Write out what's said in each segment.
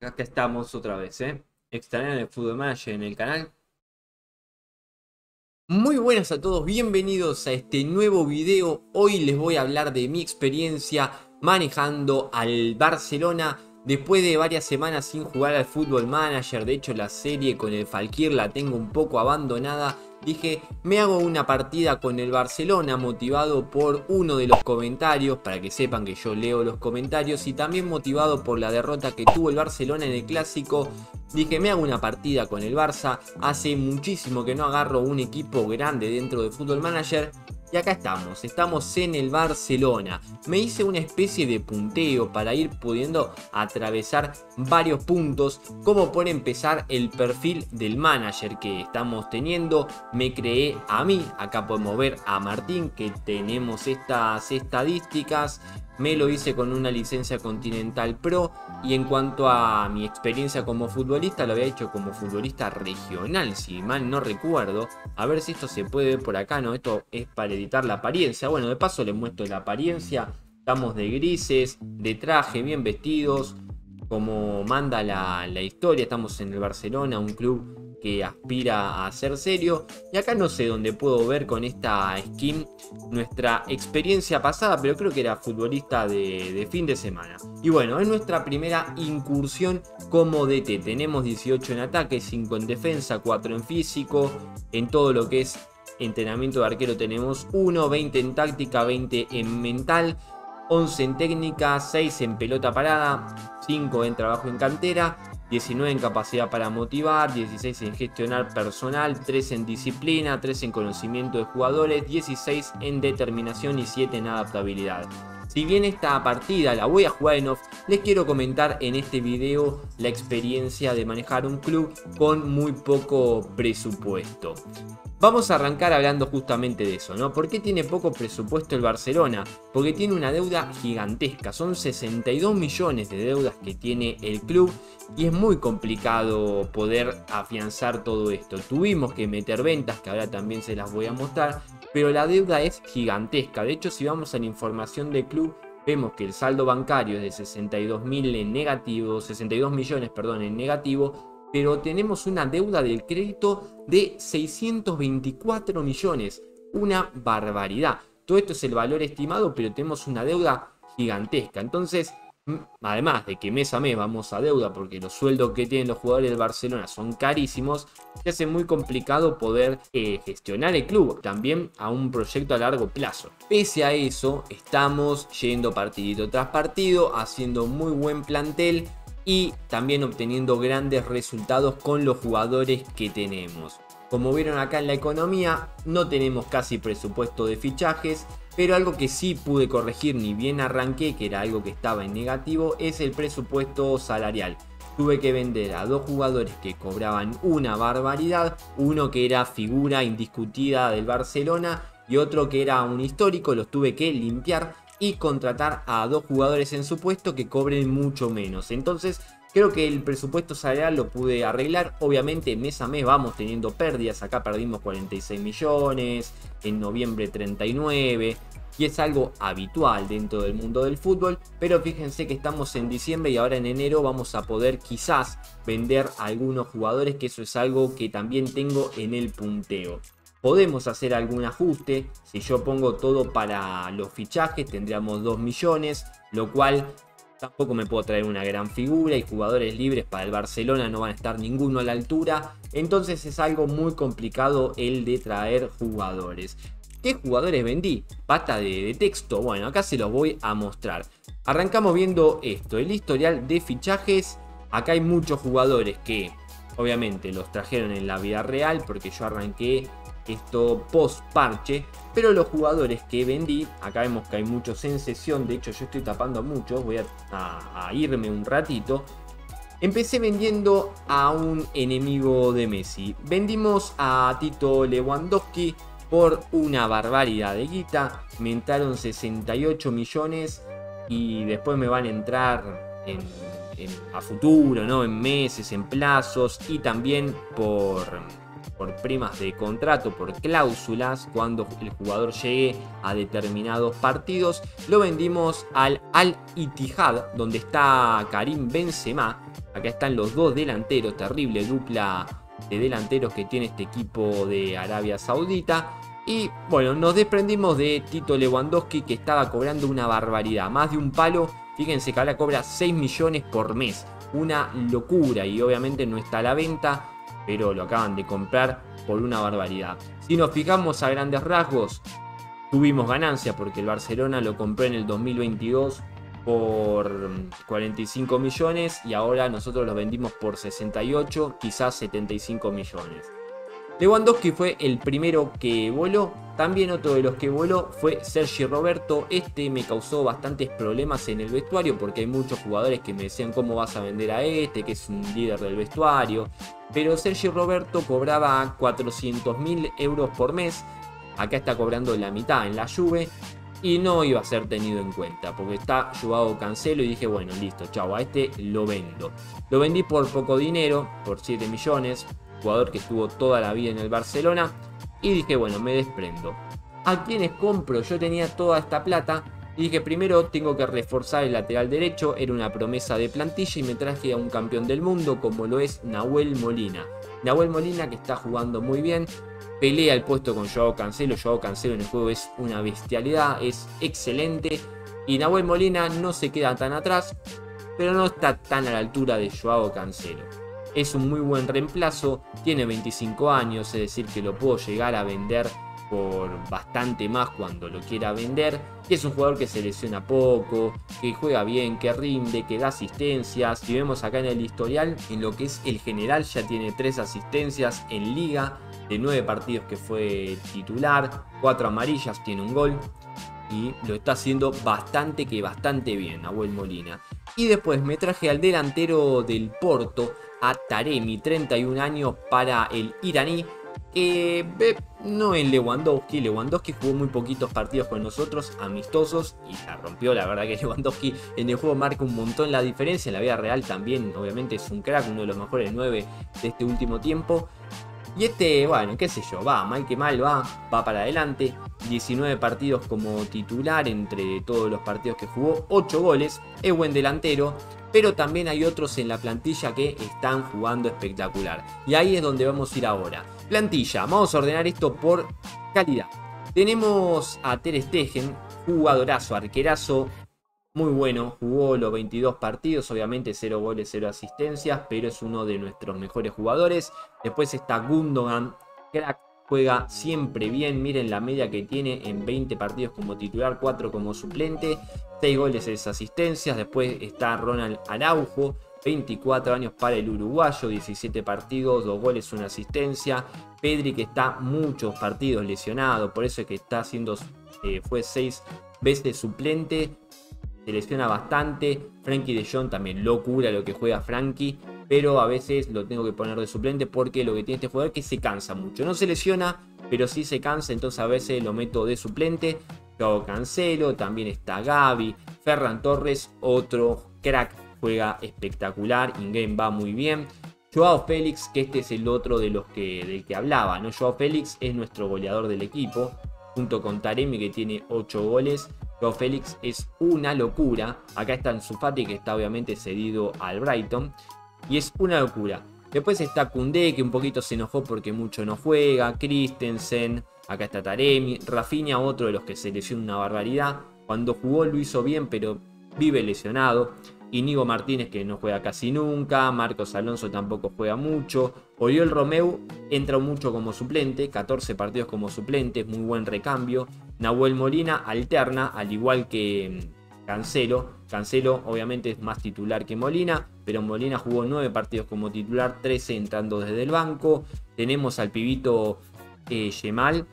Acá estamos otra vez, Extrañar el Football Manager en el canal. Muy buenas a todos, bienvenidos a este nuevo video. Hoy les voy a hablar de mi experiencia manejando al Barcelona después de varias semanas sin jugar al Football Manager. De hecho, la serie con el Falkir la tengo un poco abandonada. Dije, me hago una partida con el Barcelona, motivado por uno de los comentarios, para que sepan que yo leo los comentarios, y también motivado por la derrota que tuvo el Barcelona en el Clásico. Dije, me hago una partida con el Barça, hace muchísimo que no agarro un equipo grande dentro de Football Manager. Y acá estamos en el Barcelona. Me hice una especie de punteo para ir pudiendo atravesar varios puntos, como por empezar el perfil del manager que estamos teniendo. Me creé a mí, acá podemos ver a Martín, que tenemos estas estadísticas. Me lo hice con una licencia Continental Pro, y en cuanto a mi experiencia como futbolista, lo había hecho como futbolista regional, si mal no recuerdo. A ver si esto se puede ver por acá, no, esto es para editar la apariencia. Bueno, de paso les muestro la apariencia. Estamos de grises, de traje, bien vestidos, como manda la historia. Estamos en el Barcelona, un club que aspira a ser serio. Y acá no sé dónde puedo ver con esta skin nuestra experiencia pasada, pero creo que era futbolista de fin de semana. Y bueno, es nuestra primera incursión como DT. Tenemos 18 en ataque, 5 en defensa, 4 en físico. En todo lo que es entrenamiento de arquero tenemos 1, 20 en táctica, 20 en mental, 11 en técnica, 6 en pelota parada, 5 en trabajo en cantera, 19 en capacidad para motivar, 16 en gestionar personal, 3 en disciplina, 3 en conocimiento de jugadores, 16 en determinación y 7 en adaptabilidad. Si bien esta partida la voy a jugar en off, les quiero comentar en este video la experiencia de manejar un club con muy poco presupuesto. Vamos a arrancar hablando justamente de eso, ¿no? ¿Por qué tiene poco presupuesto el Barcelona? Porque tiene una deuda gigantesca, son 62 millones de deudas que tiene el club, y es muy complicado poder afianzar todo esto. Tuvimos que meter ventas, que ahora también se las voy a mostrar, pero la deuda es gigantesca. De hecho, si vamos a la información del club, vemos que el saldo bancario es de 62 millones, en negativo. Pero tenemos una deuda del crédito de 624 millones. Una barbaridad. Todo esto es el valor estimado, pero tenemos una deuda gigantesca. Entonces, además de que mes a mes vamos a deuda, porque los sueldos que tienen los jugadores del Barcelona son carísimos, se hace muy complicado poder gestionar el club también a un proyecto a largo plazo. Pese a eso, estamos yendo partidito tras partido, haciendo muy buen plantel y también obteniendo grandes resultados con los jugadores que tenemos. Como vieron acá en la economía, no tenemos casi presupuesto de fichajes, pero algo que sí pude corregir ni bien arranqué, que era algo que estaba en negativo, es el presupuesto salarial. Tuve que vender a dos jugadores que cobraban una barbaridad, uno que era figura indiscutida del Barcelona y otro que era un histórico. Los tuve que limpiar y contratar a dos jugadores en su puesto que cobren mucho menos. Entonces creo que el presupuesto salarial lo pude arreglar. Obviamente mes a mes vamos teniendo pérdidas. Acá perdimos 46 millones, en noviembre 39, y es algo habitual dentro del mundo del fútbol. Pero fíjense que estamos en diciembre y ahora en enero vamos a poder quizás vender a algunos jugadores, que eso es algo que también tengo en el punteo. Podemos hacer algún ajuste. Si yo pongo todo para los fichajes, tendríamos 2 millones, lo cual tampoco me puedo traer una gran figura, y jugadores libres para el Barcelona no van a estar ninguno a la altura. Entonces es algo muy complicado el de traer jugadores. ¿Qué jugadores vendí? Pata de texto. Bueno, acá se los voy a mostrar. Arrancamos viendo esto, el historial de fichajes. Acá hay muchos jugadores que obviamente los trajeron en la vida real, porque yo arranqué esto post parche, pero los jugadores que vendí, acá vemos que hay muchos en sesión. De hecho, yo estoy tapando a muchos, voy a irme un ratito. Empecé vendiendo a un enemigo de Messi. Vendimos a Tito Lewandowski por una barbaridad de guita, me entraron 68 millones y después me van a entrar a futuro, ¿no? En meses, en plazos, y también por por primas de contrato, por cláusulas, cuando el jugador llegue a determinados partidos. Lo vendimos al Al-Ittihad, donde está Karim Benzema. Acá están los dos delanteros, terrible dupla de delanteros que tiene este equipo de Arabia Saudita. Y bueno, nos desprendimos de Tito Lewandowski, que estaba cobrando una barbaridad, más de un palo. Fíjense que ahora cobra 6 millones por mes, una locura, y obviamente no está a la venta, pero lo acaban de comprar por una barbaridad. Si nos fijamos a grandes rasgos, tuvimos ganancia porque el Barcelona lo compró en el 2022 por 45 millones y ahora nosotros los vendimos por 68, quizás 75 millones. Lewandowski fue el primero que voló. También otro de los que voló fue Sergi Roberto. Este me causó bastantes problemas en el vestuario porque hay muchos jugadores que me decían cómo vas a vender a este, que es un líder del vestuario. Pero Sergi Roberto cobraba 400.000 euros por mes. Acá está cobrando la mitad en la Juve. Y no iba a ser tenido en cuenta porque está Joao Cancelo y dije, bueno, listo, chau, a este lo vendo. Lo vendí por poco dinero, por 7 millones. Jugador que estuvo toda la vida en el Barcelona. Y dije, bueno, me desprendo. ¿A quiénes compro? Yo tenía toda esta plata. Y dije, primero tengo que reforzar el lateral derecho. Era una promesa de plantilla y me traje a un campeón del mundo como lo es Nahuel Molina. Nahuel Molina, que está jugando muy bien. Pelea el puesto con Joao Cancelo. Joao Cancelo en el juego es una bestialidad. Es excelente. Y Nahuel Molina no se queda tan atrás, pero no está tan a la altura de Joao Cancelo. Es un muy buen reemplazo, tiene 25 años, es decir que lo puedo llegar a vender por bastante más cuando lo quiera vender. Y es un jugador que se lesiona poco, que juega bien, que rinde, que da asistencias. Si vemos acá en el historial, en lo que es el general ya tiene 3 asistencias en liga, de 9 partidos que fue titular, 4 amarillas, tiene un gol. Y lo está haciendo bastante bien Nahuel Molina. Y después me traje al delantero del Porto, a Taremi, 31 años para el iraní, que no es Lewandowski. Lewandowski jugó muy poquitos partidos con nosotros, amistosos, y la rompió. La verdad que Lewandowski en el juego marca un montón la diferencia, en la vida real también obviamente es un crack, uno de los mejores 9 de este último tiempo. Y este, bueno, qué sé yo, va, mal que mal, va para adelante. 19 partidos como titular entre todos los partidos que jugó, 8 goles, es buen delantero. Pero también hay otros en la plantilla que están jugando espectacular. Y ahí es donde vamos a ir ahora. Plantilla, vamos a ordenar esto por calidad. Tenemos a Ter Stegen, jugadorazo, arquerazo, muy bueno. Jugó los 22 partidos, obviamente 0 goles, 0 asistencias, pero es uno de nuestros mejores jugadores. Después está Gundogan, crack, juega siempre bien. Miren la media que tiene en 20 partidos como titular, 4 como suplente. 6 goles, 6 asistencias. Después está Ronald Araujo, 24 años para el uruguayo, 17 partidos, 2 goles, 1 asistencia. Pedri, que está muchos partidos lesionado, por eso es que está haciendo, fue 6 veces suplente, se lesiona bastante. Frankie de Jong también, locura lo que juega Frankie, pero a veces lo tengo que poner de suplente porque lo que tiene este jugador es que se cansa mucho. No se lesiona, pero sí se cansa, entonces a veces lo meto de suplente. Joao Cancelo, también está Gavi. Ferran Torres, otro crack, juega espectacular, in-game va muy bien. Joao Félix, que este es el otro de los que, del que hablaba, ¿no? Joao Félix es nuestro goleador del equipo, junto con Taremi, que tiene 8 goles. Joao Félix es una locura. Acá está Ansu Fati, que está obviamente cedido al Brighton, y es una locura. Después está Kundé, que un poquito se enojó porque mucho no juega. Christensen. Acá está Taremi. Rafinha, otro de los que se lesionó una barbaridad. Cuando jugó lo hizo bien, pero vive lesionado. Iñigo Martínez, que no juega casi nunca. Marcos Alonso tampoco juega mucho. Oriol Romeu entra mucho como suplente. 14 partidos como suplente. Muy buen recambio. Nahuel Molina alterna, al igual que Cancelo. Cancelo obviamente es más titular que Molina, pero Molina jugó 9 partidos como titular, 13 entrando desde el banco. Tenemos al pibito Yamal,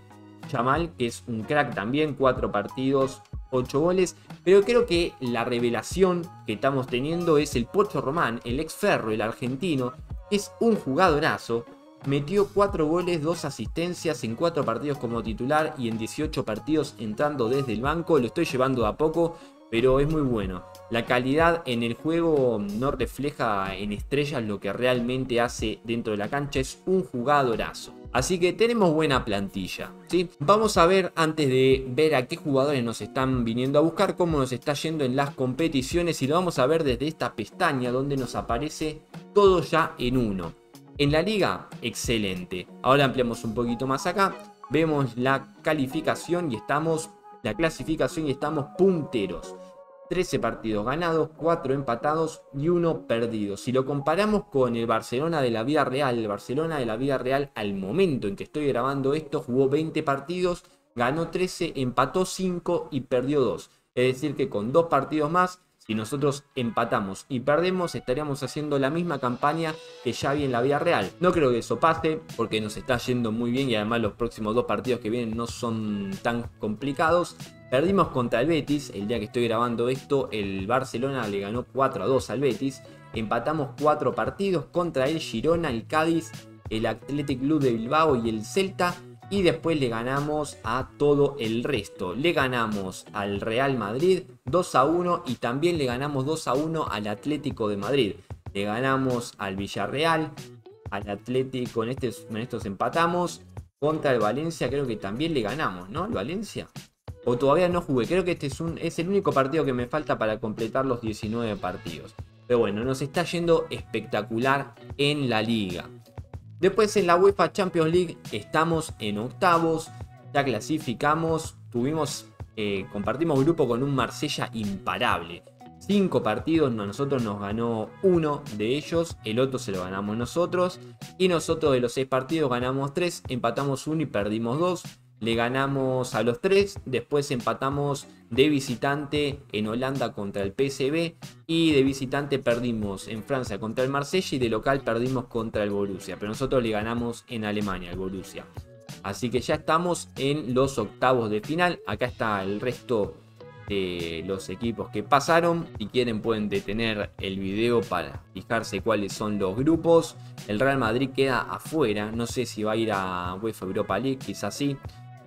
que es un crack también, 4 partidos, 8 goles. Pero creo que la revelación que estamos teniendo es el Pocho Román, el ex Ferro, el argentino. Es un jugadorazo, metió 4 goles, 2 asistencias en 4 partidos como titular y en 18 partidos entrando desde el banco. Lo estoy llevando a poco, pero es muy bueno. La calidad en el juego no refleja en estrellas lo que realmente hace dentro de la cancha. Es un jugadorazo. Así que tenemos buena plantilla, ¿sí? Vamos a ver, antes de ver a qué jugadores nos están viniendo a buscar, cómo nos está yendo en las competiciones, y lo vamos a ver desde esta pestaña donde nos aparece todo ya en uno. En la liga, excelente. Ahora ampliamos un poquito más acá, vemos la calificación y estamos, la clasificación, y estamos punteros. 13 partidos ganados, 4 empatados y 1 perdido. Si lo comparamos con el Barcelona de la vida real, el Barcelona de la vida real al momento en que estoy grabando esto jugó 20 partidos, ganó 13, empató 5 y perdió 2. Es decir que con 2 partidos más, si nosotros empatamos y perdemos, estaríamos haciendo la misma campaña que ya vi en la vida real. No creo que eso pase porque nos está yendo muy bien y además los próximos 2 partidos que vienen no son tan complicados. Perdimos contra el Betis, el día que estoy grabando esto el Barcelona le ganó 4-2 al Betis. Empatamos 4 partidos contra el Girona, el Cádiz, el Athletic Club de Bilbao y el Celta. Y después le ganamos a todo el resto. Le ganamos al Real Madrid 2-1 y también le ganamos 2-1 al Atlético de Madrid. Le ganamos al Villarreal, al Atlético, en estos empatamos. Contra el Valencia creo que también le ganamos, ¿no? ¿El Valencia? O todavía no jugué, creo que este es el único partido que me falta para completar los 19 partidos. Pero bueno, nos está yendo espectacular en la liga. Después en la UEFA Champions League estamos en octavos, ya clasificamos, compartimos grupo con un Marsella imparable. 5 partidos, a nosotros nos ganó 1 de ellos, el otro se lo ganamos nosotros. Y nosotros de los 6 partidos ganamos 3, empatamos 1 y perdimos 2. Le ganamos a los 3, después empatamos de visitante en Holanda contra el PSV y de visitante perdimos en Francia contra el Marsella y de local perdimos contra el Borussia, pero nosotros le ganamos en Alemania al Borussia. Así que ya estamos en los octavos de final. Acá está el resto de los equipos que pasaron. Si quieren pueden detener el video para fijarse cuáles son los grupos. El Real Madrid queda afuera, no sé si va a ir a UEFA Europa League, quizás sí.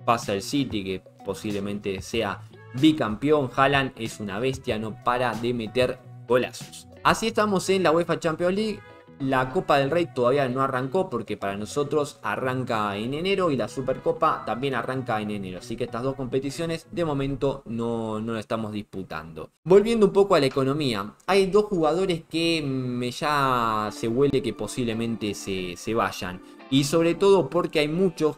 Pasa el City, que posiblemente sea bicampeón. Haaland es una bestia, no para de meter golazos. Así estamos en la UEFA Champions League. La Copa del Rey todavía no arrancó porque para nosotros arranca en enero y la Supercopa también arranca en enero. Así que estas dos competiciones de momento no las estamos disputando. Volviendo un poco a la economía, hay 2 jugadores que ya se huele que posiblemente se vayan. Y sobre todo porque hay muchos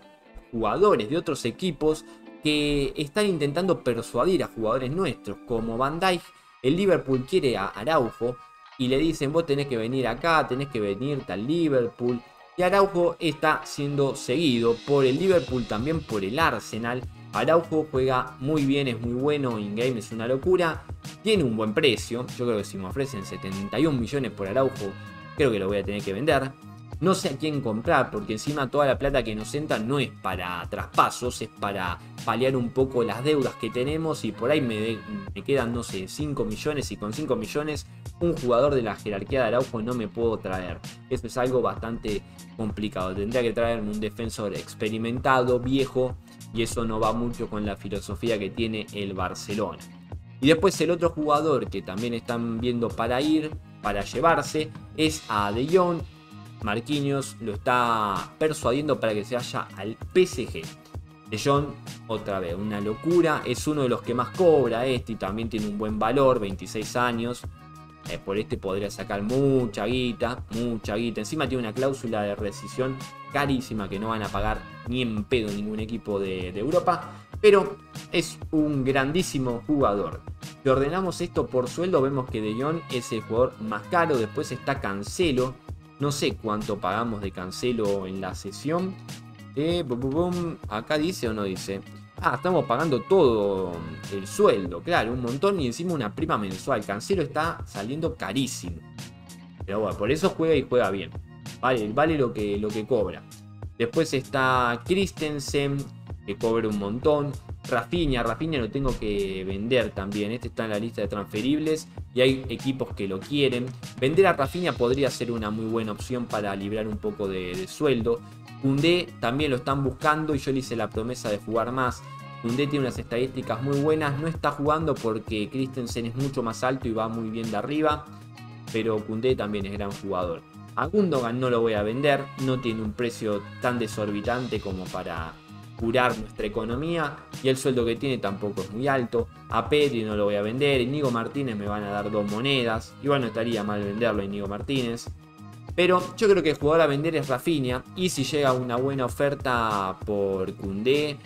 jugadores de otros equipos que están intentando persuadir a jugadores nuestros, como Van Dijk. El Liverpool quiere a Araujo y le dicen: vos tenés que venir acá, tenés que venirte al Liverpool. Y Araujo está siendo seguido por el Liverpool, también por el Arsenal. Araujo juega muy bien, es muy bueno, in-game es una locura. Tiene un buen precio, yo creo que si me ofrecen 71 millones por Araujo, creo que lo voy a tener que vender. No sé a quién comprar porque encima toda la plata que nos entra no es para traspasos, es para paliar un poco las deudas que tenemos y por ahí me quedan, no sé, 5 millones y con 5 millones un jugador de la jerarquía de Araujo no me puedo traer. Eso es algo bastante complicado, tendría que traerme un defensor experimentado, viejo, y eso no va mucho con la filosofía que tiene el Barcelona. Y después el otro jugador que también están viendo para llevarse, es a De Jong. Marquinhos lo está persuadiendo para que se vaya al PSG. De Jong, otra vez, una locura. Es uno de los que más cobra y también tiene un buen valor, 26 años. Por podría sacar mucha guita, mucha guita. Encima tiene una cláusula de rescisión carísima que no van a pagar ni en pedo ningún equipo de Europa. Pero es un grandísimo jugador. Si ordenamos esto por sueldo, vemos que De Jong es el jugador más caro. Después está Cancelo. No sé cuánto pagamos de Cancelo en la sesión. Acá dice o no dice. Ah, estamos pagando todo el sueldo. Claro, un montón y encima una prima mensual. Cancelo está saliendo carísimo. Pero bueno, por eso juega y juega bien. Vale lo que cobra. Después está Christensen, que cobra un montón. Rafinha lo tengo que vender también. Este está en la lista de transferibles y hay equipos que lo quieren. Vender a Rafinha podría ser una muy buena opción para librar un poco de sueldo. Kundé también lo están buscando y yo le hice la promesa de jugar más. Kundé tiene unas estadísticas muy buenas. No está jugando porque Christensen es mucho más alto y va muy bien de arriba. Pero Kundé también es gran jugador. A Gundogan no lo voy a vender, no tiene un precio tan desorbitante como para curar nuestra economía y el sueldo que tiene tampoco es muy alto. A Pedri no lo voy a vender, Iñigo Martínez me van a dar 2 monedas, igual no estaría mal venderlo a Iñigo Martínez. Pero yo creo que el jugador a vender es Rafinha, y si llega una buena oferta por Kundé,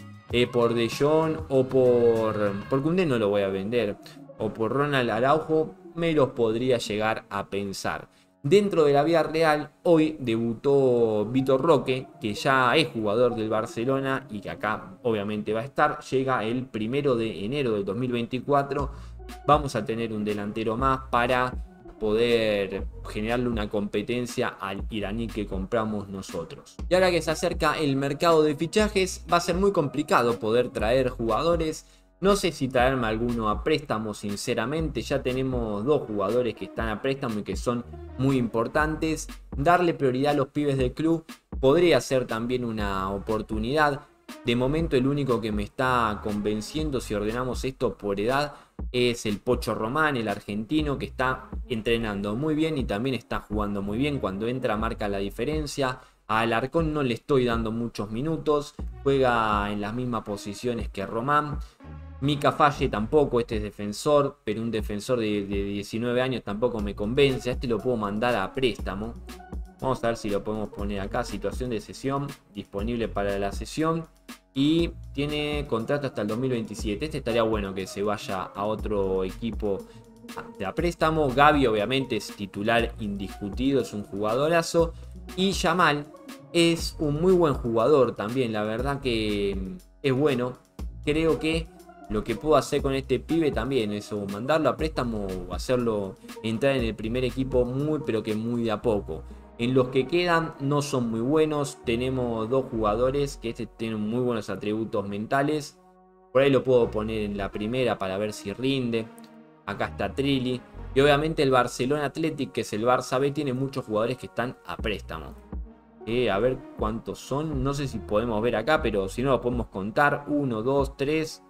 por De Jong o por Kundé no lo voy a vender, o por Ronald Araujo, me los podría llegar a pensar. Dentro de la vida real, hoy debutó Vitor Roque, que ya es jugador del Barcelona y que acá obviamente va a estar. Llega el 1 de enero del 2024. Vamos a tener un delantero más para poder generarle una competencia al iraní que compramos nosotros. Y ahora que se acerca el mercado de fichajes, va a ser muy complicado poder traer jugadores. No sé si traerme alguno a préstamo, sinceramente. Ya tenemos 2 jugadores que están a préstamo y que son muy importantes. Darle prioridad a los pibes del club podría ser también una oportunidad. De momento el único que me está convenciendo, si ordenamos esto por edad, es el Pocho Román, el argentino, que está entrenando muy bien y también está jugando muy bien. Cuando entra marca la diferencia. A Alarcón no le estoy dando muchos minutos, juega en las mismas posiciones que Román. Mika Falle tampoco, este es defensor, pero un defensor de 19 años tampoco me convence. A este lo puedo mandar a préstamo. Vamos a ver si lo podemos poner acá, situación de cesión, disponible para la cesión. Y tiene contrato hasta el 2027, este estaría bueno que se vaya a otro equipo de a préstamo. Gavi obviamente es titular indiscutido, es un jugadorazo. Y Yamal es un muy buen jugador también, la verdad que es bueno. Creo que lo que puedo hacer con este pibe también es o mandarlo a préstamo o hacerlo entrar en el primer equipo muy pero que muy de a poco. En los que quedan no son muy buenos, tenemos 2 jugadores que tienen muy buenos atributos mentales. Por ahí lo puedo poner en la primera para ver si rinde. Acá está Trilli. Y obviamente el Barcelona Athletic, que es el Barça B, tiene muchos jugadores que están a préstamo. A ver cuántos son. No sé si podemos ver acá, pero si no lo podemos contar. 1, 2, 3,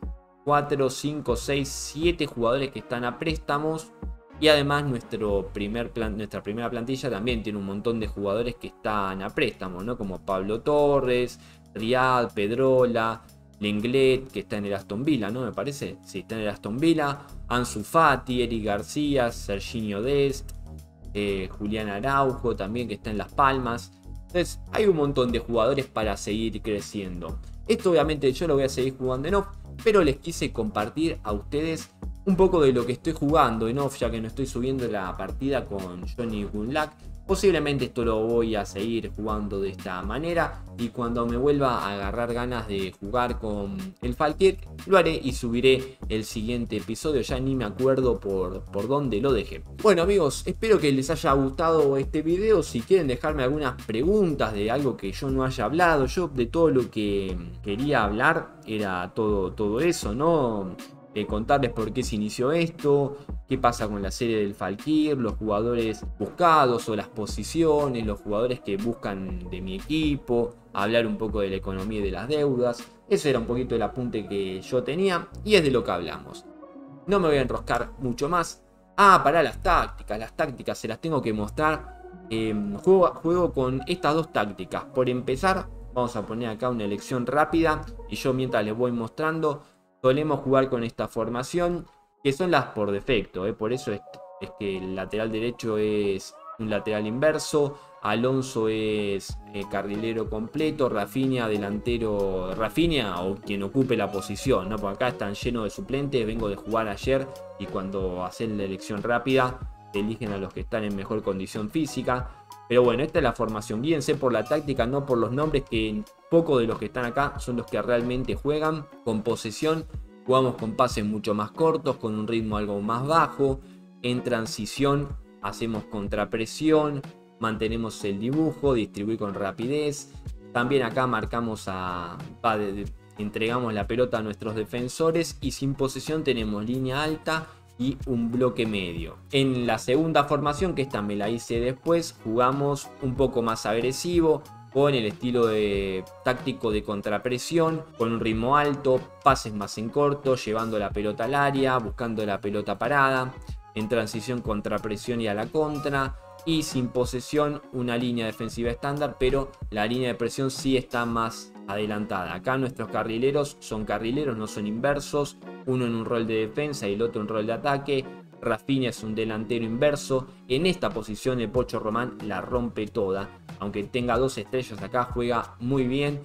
4, 5, 6, 7 jugadores que están a préstamos. Y además nuestra primera plantilla también tiene un montón de jugadores que están a préstamo, ¿no? Como Pablo Torres, Riad, Pedrola, Lenglet, que está en el Aston Villa, ¿no? Me parece. Sí, está en el Aston Villa. Ansu Fati, Eric García, Serginho Dest, Julián Araujo también, que está en Las Palmas. Entonces hay un montón de jugadores para seguir creciendo. Esto obviamente yo lo voy a seguir jugando en off, pero les quise compartir a ustedes un poco de lo que estoy jugando en off, ya que no estoy subiendo la partida con Johnny Gunlack. Posiblemente esto lo voy a seguir jugando de esta manera, y cuando me vuelva a agarrar ganas de jugar con el Falkirk lo haré y subiré el siguiente episodio. Ya ni me acuerdo por dónde lo dejé. Bueno amigos, espero que les haya gustado este video. Si quieren dejarme algunas preguntas de algo que yo no haya hablado, yo de todo lo que quería hablar era todo eso, ¿no? Contarles por qué se inició esto, qué pasa con la serie del Falkirk, los jugadores buscados o las posiciones, los jugadores que buscan de mi equipo, hablar un poco de la economía y de las deudas. Ese era un poquito el apunte que yo tenía y es de lo que hablamos. No me voy a enroscar mucho más. Para las tácticas se las tengo que mostrar. Juego con estas 2 tácticas. Por empezar, vamos a poner acá una elección rápida y yo mientras les voy mostrando. Solemos jugar con esta formación, que son las por defecto, por eso es que el lateral derecho es un lateral inverso, Alonso es carrilero completo, Rafinha delantero, Rafinha o quien ocupe la posición, ¿no? Por acá están llenos de suplentes, vengo de jugar ayer y cuando hacen la elección rápida eligen a los que están en mejor condición física. Pero bueno, esta es la formación, guíense por la táctica, no por los nombres, que pocos de los que están acá son los que realmente juegan. Con posesión jugamos con pases mucho más cortos, con un ritmo algo más bajo. En transición hacemos contrapresión, mantenemos el dibujo, distribuir con rapidez. También acá marcamos entregamos la pelota a nuestros defensores y sin posesión tenemos línea alta y un bloque medio. En la segunda formación, que esta me la hice después, jugamos un poco más agresivo, con el estilo táctico de contrapresión, con un ritmo alto, pases más en corto, llevando la pelota al área, buscando la pelota parada. En transición, contrapresión y a la contra. y sin posesión, una línea defensiva estándar, pero la línea de presión sí está más adelantada. Acá nuestros carrileros son carrileros, no son inversos, uno en un rol de defensa y el otro en rol de ataque. Rafinha es un delantero inverso. En esta posición el Pocho Román la rompe toda, aunque tenga dos estrellas acá juega muy bien.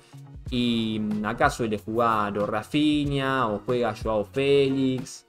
Y acá suele jugar o Rafinha o juega Joao Félix.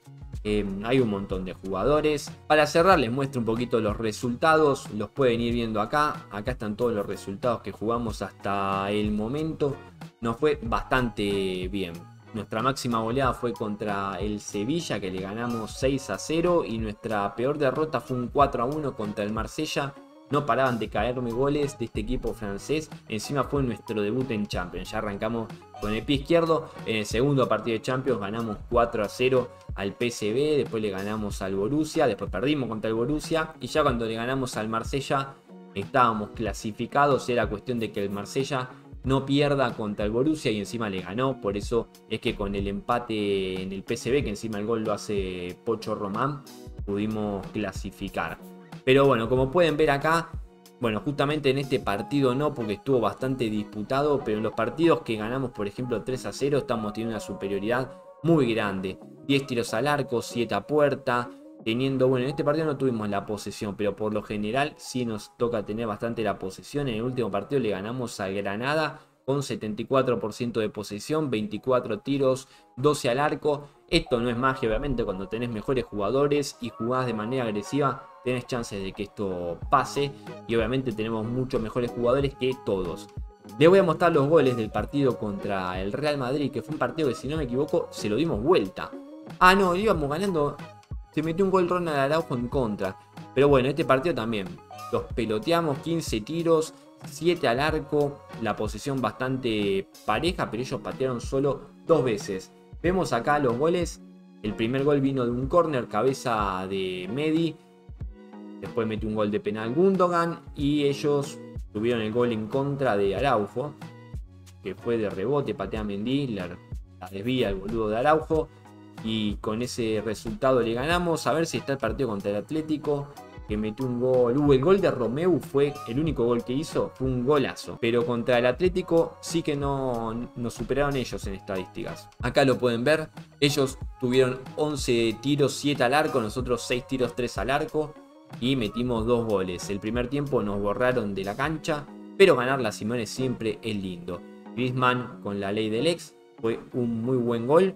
Hay un montón de jugadores. Para cerrar les muestro un poquito los resultados. Los pueden ir viendo acá. Acá están todos los resultados que jugamos hasta el momento. Nos fue bastante bien. Nuestra máxima goleada fue contra el Sevilla, que le ganamos 6-0. Y nuestra peor derrota fue un 4-1 contra el Marsella. No paraban de caerme goles de este equipo francés. Encima fue nuestro debut en Champions. Ya arrancamos con el pie izquierdo. En el segundo partido de Champions ganamos 4-0 al PSV. Después le ganamos al Borussia. Después perdimos contra el Borussia. Y ya cuando le ganamos al Marsella estábamos clasificados. Era cuestión de que el Marsella no pierda contra el Borussia. Y encima le ganó. Por eso es que con el empate en el PSV, que encima el gol lo hace Pocho Román, pudimos clasificar. Pero bueno, como pueden ver acá, bueno, justamente en este partido no, porque estuvo bastante disputado, pero en los partidos que ganamos, por ejemplo, 3-0, estamos teniendo una superioridad muy grande. 10 tiros al arco, 7 a puerta, teniendo, bueno, en este partido no tuvimos la posesión, pero por lo general sí nos toca tener bastante la posesión. En el último partido le ganamos a Granada con 74% de posesión, 24 tiros, 12 al arco. Esto no es magia, obviamente, cuando tenés mejores jugadores y jugás de manera agresiva, tenés chances de que esto pase. Y obviamente tenemos muchos mejores jugadores que todos. Les voy a mostrar los goles del partido contra el Real Madrid, que fue un partido que, si no me equivoco, se lo dimos vuelta. Ah, no, íbamos ganando. Se metió un gol Ronald Araujo en contra. Pero bueno, este partido también los peloteamos, 15 tiros, 7 al arco, la posesión bastante pareja, pero ellos patearon solo 2 veces. Vemos acá los goles. El primer gol vino de un córner, cabeza de Medi. Después metió un gol de penal Gundogan. Y ellos tuvieron el gol en contra de Araujo, que fue de rebote, patea Mendy, la desvía el boludo de Araujo. Y con ese resultado le ganamos. A ver si está el partido contra el Atlético, que metió un gol. El gol de Romeu fue el único gol que hizo, fue un golazo. Pero contra el Atlético sí que nos superaron ellos en estadísticas. Acá lo pueden ver. Ellos tuvieron 11 tiros, 7 al arco. Nosotros 6 tiros, 3 al arco. Y metimos 2 goles. El primer tiempo nos borraron de la cancha, pero ganar la Simeone siempre es lindo. Griezmann, con la ley del ex, fue un muy buen gol.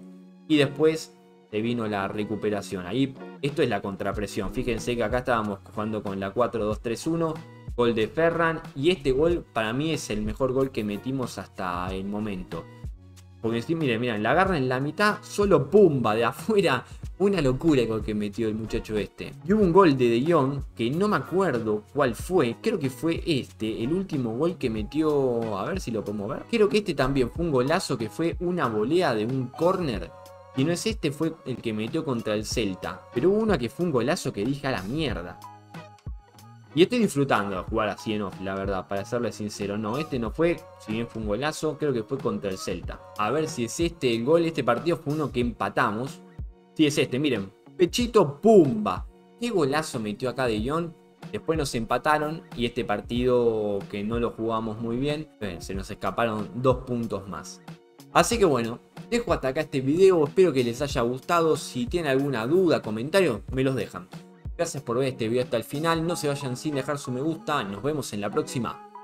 Y después se vino la recuperación. Ahí, esto es la contrapresión. Fíjense que acá estábamos jugando con la 4-2-3-1. Gol de Ferran. Y este gol para mí es el mejor gol que metimos hasta el momento. Porque sí, miren, la agarra en la mitad, solo pumba de afuera. Una locura el gol que metió el muchacho este. Y hubo un gol de De Jong, que no me acuerdo cuál fue. Creo que fue este, el último gol que metió. A ver si lo podemos ver. Creo que este también fue un golazo, que fue una volea de un córner. Y no es este, fue el que metió contra el Celta. Pero hubo una que fue un golazo que dije a la mierda. Y estoy disfrutando de jugar así en off, la verdad, para serles sincero. No, este no fue, si bien fue un golazo, creo que fue contra el Celta. A ver si es este el gol. Este partido fue uno que empatamos. Sí, es este, miren. Pechito, pumba. Qué golazo metió acá De Jong. Después nos empataron y este partido que no lo jugamos muy bien, se nos escaparon 2 puntos más. Así que bueno, dejo hasta acá este video. Espero que les haya gustado. Si tienen alguna duda, comentario, me los dejan. Gracias por ver este video hasta el final. No se vayan sin dejar su me gusta. Nos vemos en la próxima.